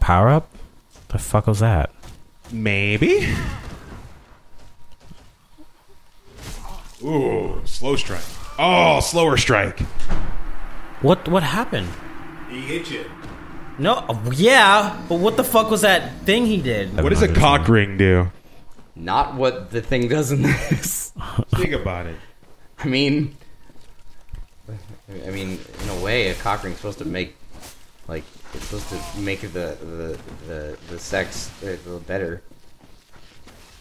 Power up? The fuck was that? Maybe? Ooh, slow strike. Oh, slower strike. What happened? He hit you. No, yeah, but what the fuck was that thing he did? What does a cock ring do? Not what the thing does in this. Think about it. I mean, in a way, a cock ring's supposed to make, like, it's supposed to make the sex a little better.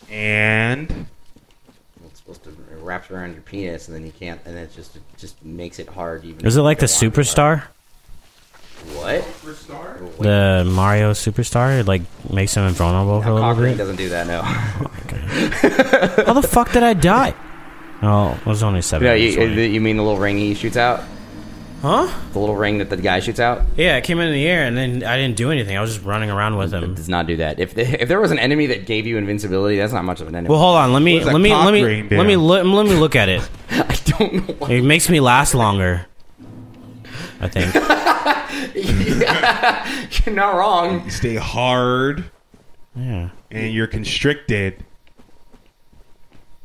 And it's supposed to, it wraps around your penis, and then you can't, and it just makes it hard. Even is it like the Superstar? What? Superstar? The Mario Superstar? It, like, makes him invulnerable for a little bit? Doesn't do that, no. Oh, how the fuck did I die? Oh, it was only 7. Yeah, you mean the little ring he shoots out? Huh? The little ring that the guy shoots out? Yeah, it came in the air, and then I didn't do anything. I was just running around with him. It does not do that. If there was an enemy that gave you invincibility, that's not much of an enemy. Well, hold on. Let me look at it. I don't know. It makes me last longer, I think. Yeah, you're not wrong. You stay hard. Yeah. And you're constricted.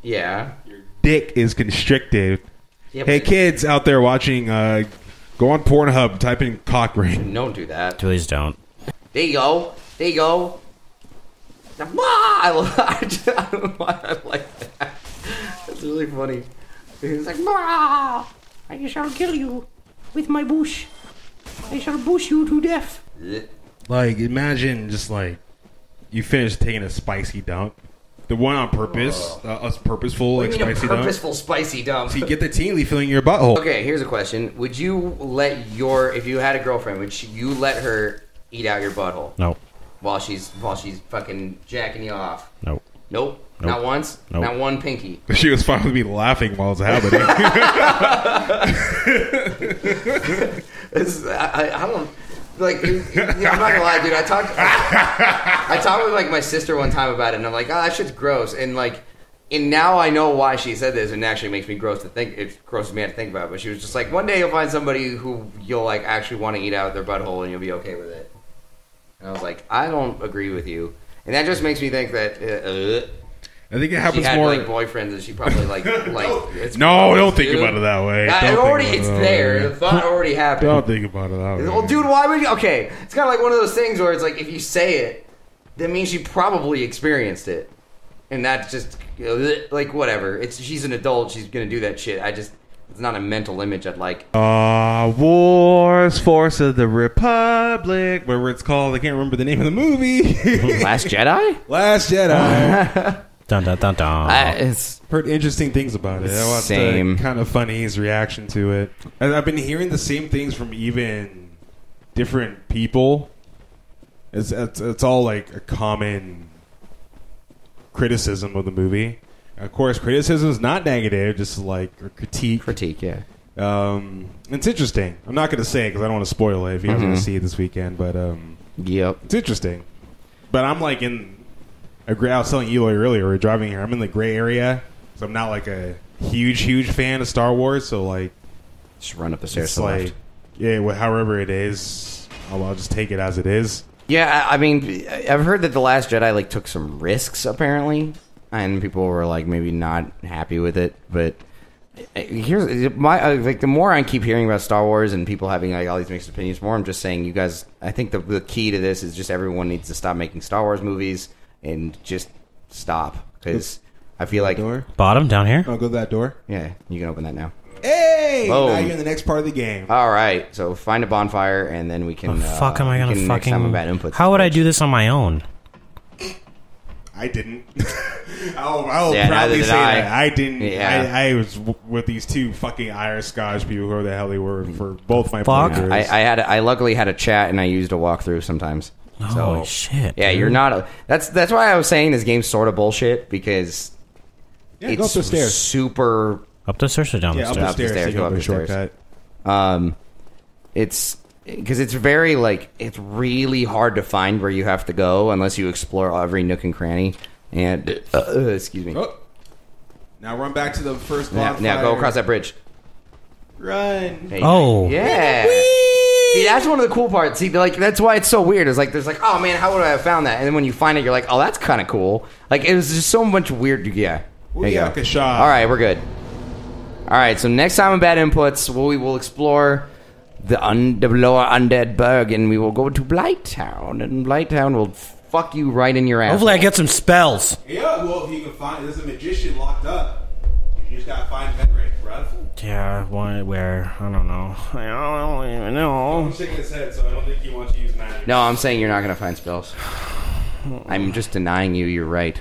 Yeah. Your dick is constricted. Yeah, hey, kids out there watching, go on Pornhub, type in cock ring. Don't do that. Please don't. There you go. There you go. I like that. That's really funny. He's like, "Ma, I shall kill you with my bush. I shall bush you to death." Like, imagine just like you finish taking a spicy dump. The one on purpose, purposeful, like spicy dump. Purposeful spicy dump. So you get the tingly feeling in your butthole. Okay, here's a question: would you let your, if you had a girlfriend, would you let her eat out your butthole? No. While she's fucking jacking you off. Nope. Nope. Nope. Not once. Nope. Not one pinky. She was fine with me laughing while it's happening. I don't. Like, you know, I'm not gonna lie, dude. I talked with, like, my sister one time about it, and I'm like, oh, that shit's gross. And, like, and now I know why she said this, and it actually makes me gross to think. It grosses me out to think about it. But she was just like, one day you'll find somebody who you'll, like, actually want to eat out of their butthole, and you'll be okay with it. And I was like, I don't agree with you. And that just makes me think that. I think it happens more. She had, like, boyfriends, and she probably, like, it's no, don't think about it that way. It's there. The thought already happened. Don't think about it that way. Well, dude, why would you? Okay, it's kind of like one of those things where it's like, if you say it, that means she probably experienced it, and that's just like whatever. It's she's an adult. She's gonna do that shit. It's not a mental image. I'd like. Wars, Force of the Republic, whatever it's called. I can't remember the name of the movie. Last Jedi. Last Jedi. Dun, dun, dun, dun. I've heard interesting things about it. I watched kind of funny his reaction to it. And I've been hearing the same things from even different people. It's all like a common criticism of the movie. Of course, criticism is not negative, just like a critique. Critique, yeah. It's interesting. I'm not going to say it because I don't want to spoil it if you guys want to see it this weekend. But yep, it's interesting. But I'm like in. I was telling Eloy earlier, we were driving here. I'm in the gray area, so I'm not like a huge fan of Star Wars. So like, just run up the stairs to the left. Yeah, well, however it is, I'll just take it as it is. Yeah, I mean, I've heard that the Last Jedi like took some risks apparently, and people were like maybe not happy with it. But here's my like the more I keep hearing about Star Wars and people having like all these mixed opinions, more I'm just saying, you guys. I think the key to this is just everyone needs to stop making Star Wars movies. And just stop, because I feel like door. Bottom down here. Oh, go to that door. Yeah, you can open that now. Hey, boom. Now you're in the next part of the game. All right, so find a bonfire, and then we can. The fuck, am I gonna fucking? How would I do this on my own? I didn't. I'll proudly say that I didn't. Yeah. I was with these two fucking Irish Scottish people, whoever the hell they were, for both my partners. I luckily had a chat, and I used a walkthrough sometimes. Oh, so, shit. Yeah, dude. You're not... That's why I was saying this game's sort of bullshit, because it's go up the stairs. Super... Up the stairs or down the stairs? Up the stairs. Go up the stairs. It's because it's very, like, it's really hard to find where you have to go unless you explore every nook and cranny. And, excuse me. Oh. Now run back to the first bonfire. Now go across that bridge. Run. Hey, oh. Yeah. Whee! See, that's one of the cool parts. See, like, that's why it's so weird. It's like, there's like, oh, man, how would I have found that? And then when you find it, you're like, oh, that's kind of cool. Like, it was just so much weird. Yeah. There you go. Shot. All right, we're good. All right, so next time on Bad Inputs, we will explore the lower undead burg, and we will go to Blighttown, and Blighttown will fuck you right in your ass. Hopefully I get some spells. Yeah, well, if you can find... There's a magician locked up. You just gotta find Henry, bruv. Yeah, why, where? I don't know. I don't even know. I'm shaking his head, so I don't think he wants to use magic. No, I'm saying you're not gonna find spells. I'm just denying you, you're right.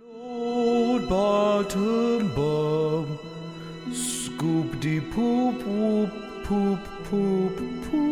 Load button bum. Scoop de poop whoop poop poop poop.